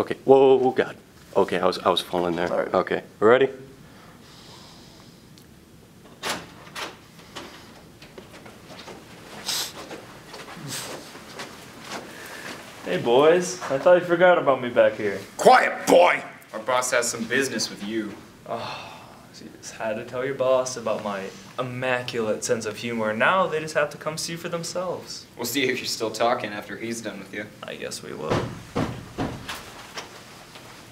Okay. Whoa, God. Okay, I was falling there. Sorry. Okay, we're ready. Hey boys, I thought you forgot about me back here. Quiet, boy! Our boss has some business with you. Oh, so you just had to tell your boss about my immaculate sense of humor. Now they just have to come see for themselves. We'll see if you're still talking after he's done with you. I guess we will.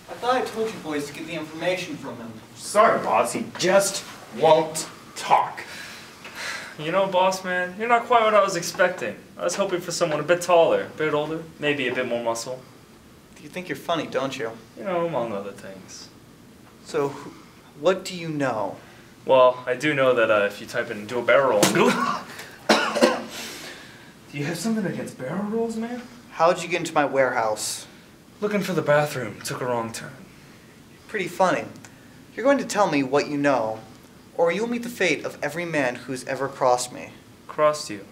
I thought I told you boys to get the information from him. Sorry, boss, he just won't talk. You know, boss man, you're not quite what I was expecting. I was hoping for someone a bit taller, a bit older, maybe a bit more muscle. You think you're funny, don't you? You know, among other things. So, what do you know? Well, I do know that if you type in do a barrel roll. Do you have something against barrel rolls, man? How'd you get into my warehouse? Looking for the bathroom. Took a wrong turn. Pretty funny. You're going to tell me what you know, or you'll meet the fate of every man who's ever crossed me. Crossed you?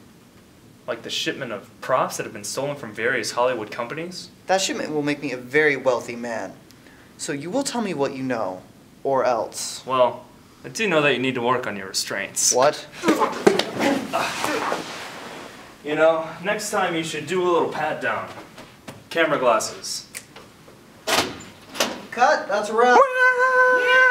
Like the shipment of props that have been stolen from various Hollywood companies? That shipment will make me a very wealthy man. So you will tell me what you know, or else. Well, I do know that you need to work on your restraints. What? You know, next time you should do a little pat down. Camera glasses. Cut, that's a wrap. Yeah.